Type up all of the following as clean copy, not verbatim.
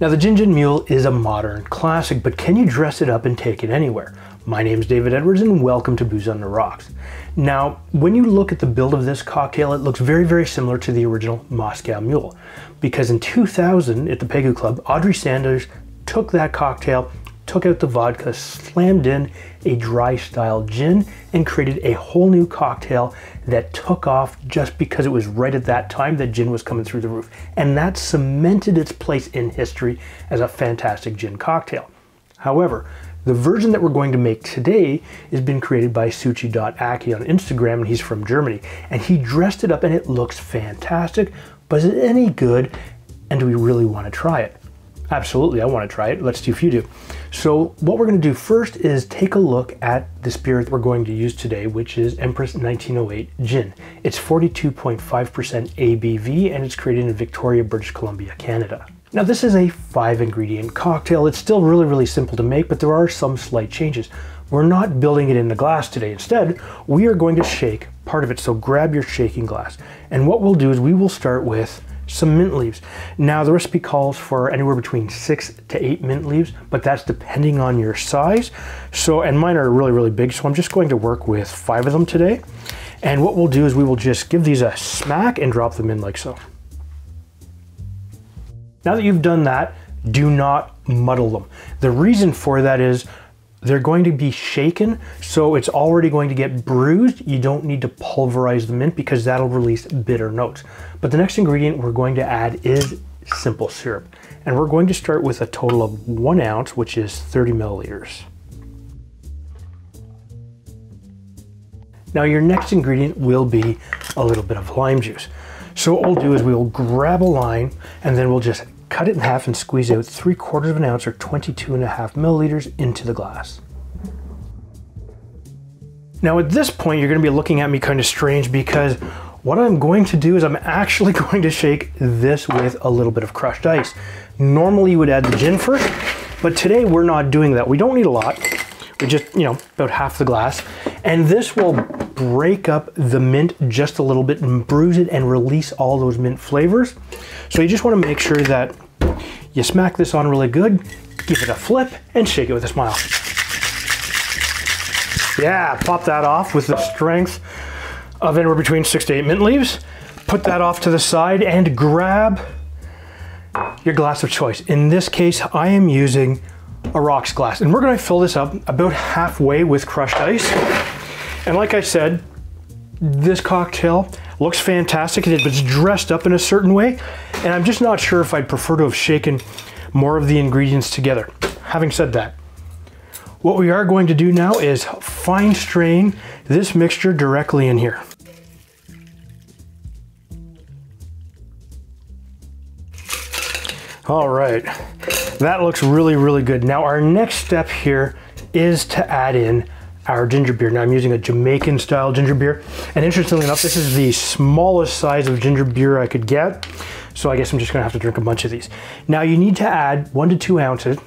Now the Gin Gin Mule is a modern classic, but can you dress it up and take it anywhere? My name's David Edwards and welcome to Booze on the Rocks. Now, when you look at the build of this cocktail, it looks very, very similar to the original Moscow Mule, because in 2000 at the Pegu Club, Audrey Saunders took that cocktail, took out the vodka, slammed in a dry style gin, and created a whole new cocktail that took off just because it was right at that time that gin was coming through the roof. And that cemented its place in history as a fantastic gin cocktail. However, the version that we're going to make today has been created by Suchi.aki on Instagram, and he's from Germany. And he dressed it up and it looks fantastic, but is it any good? And do we really want to try it? Absolutely, I want to try it. Let's see if you do. So what we're going to do first is take a look at the spirit that we're going to use today, which is Empress 1908 Gin. It's 42.5% ABV and it's created in Victoria, British Columbia, Canada. Now this is a 5-ingredient cocktail. It's still really, really simple to make, but there are some slight changes. We're not building it in the glass today. Instead, we are going to shake part of it. So grab your shaking glass. And what we'll do is we will start with some mint leaves. Now the recipe calls for anywhere between 6 to 8 mint leaves, but that's depending on your size. So, and mine are really, really big. So I'm just going to work with 5 of them today. And what we'll do is we will just give these a smack and drop them in like so. Now that you've done that, do not muddle them. The reason for that is they're going to be shaken, so it's already going to get bruised. You don't need to pulverize the mint because that'll release bitter notes. But the next ingredient we're going to add is simple syrup. And we're going to start with a total of 1 ounce, which is 30 milliliters. Now your next ingredient will be a little bit of lime juice. So what we'll do is we'll grab a lime and then we'll just cut it in half and squeeze out 3/4 of an ounce or 22.5 milliliters into the glass. Now at this point, you're going to be looking at me kind of strange because what I'm going to do is I'm actually going to shake this with a little bit of crushed ice. Normally you would add the gin first, but today we're not doing that. We don't need a lot. We just, about half the glass. And this will break up the mint just a little bit and bruise it and release all those mint flavors. So you just want to make sure that you smack this on really good, give it a flip, and shake it with a smile. Yeah, pop that off with the strength of anywhere between 6 to 8 mint leaves. Put that off to the side and grab your glass of choice. In this case, I am using a rocks glass, and we're going to fill this up about halfway with crushed ice. And like I said, this cocktail looks fantastic. It's dressed up in a certain way, and I'm just not sure if I'd prefer to have shaken more of the ingredients together. Having said that, what we are going to do now is fine strain this mixture directly in here. All right, that looks really, really good. Now our next step here is to add in our ginger beer. Now I'm using a Jamaican style ginger beer. And interestingly enough, this is the smallest size of ginger beer I could get. So I guess I'm just gonna have to drink a bunch of these. Now you need to add 1 to 2 ounces.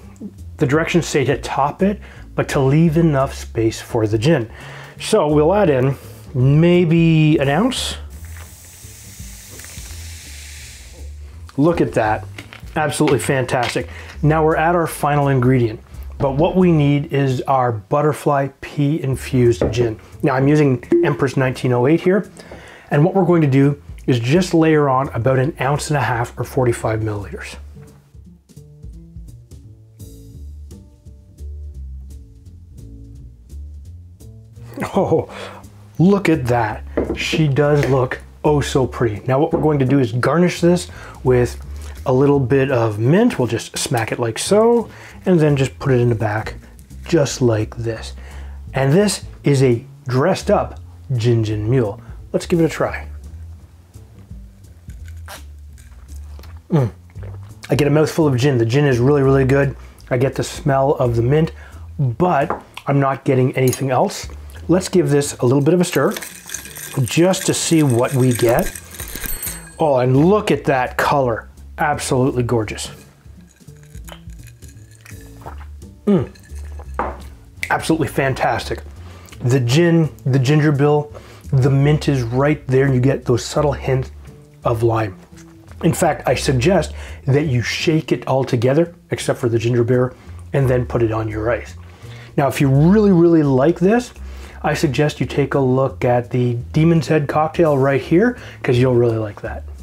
The directions say to top it, but to leave enough space for the gin. So we'll add in maybe 1 ounce. Look at that, absolutely fantastic. Now we're at our final ingredient. But what we need is our butterfly pea infused gin. Now I'm using Empress 1908 here. And what we're going to do is just layer on about 1.5 ounces or 45 milliliters. Oh, look at that. She does look oh so pretty. Now what we're going to do is garnish this with a little bit of mint. We'll just smack it like so, and then just put it in the back, just like this. And this is a dressed up Gin Gin Mule. Let's give it a try. I get a mouthful of gin. The gin is really, really good. I get the smell of the mint, but I'm not getting anything else. Let's give this a little bit of a stir just to see what we get. Oh, and look at that color. Absolutely gorgeous. Absolutely fantastic. The gin, the ginger beer, the mint is right there, and you get those subtle hints of lime. In fact, I suggest that you shake it all together, except for the ginger beer, and then put it on your ice. Now, if you really, really like this, I suggest you take a look at the Demon's Head cocktail right here, because you'll really like that.